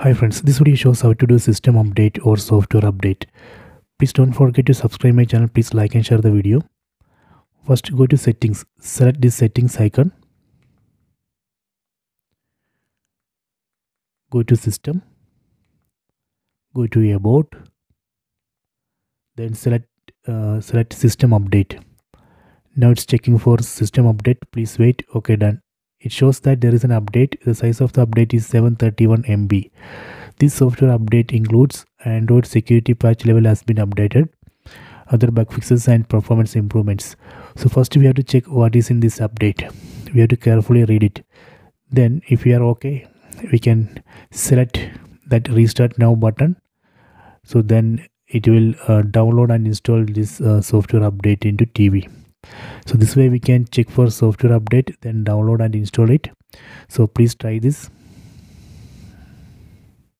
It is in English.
Hi friends, this video shows how to do system update or software update. Please don't forget to subscribe my channel. Please like and share the video. First go to settings, select this settings icon. Go to system. Go to about. Then select system update. Now it's checking for system update. Please wait. Okay, done. It shows that there is an update. The size of the update is 731 MB. This software update includes Android security patch level has been updated, other bug fixes and performance improvements. So first we have to check what is in this update. We have to carefully read it. Then if we are okay, we can select that restart now button. So then it will download and install this software update into TV. So this way we can check for software update, then download and install it. So please try this.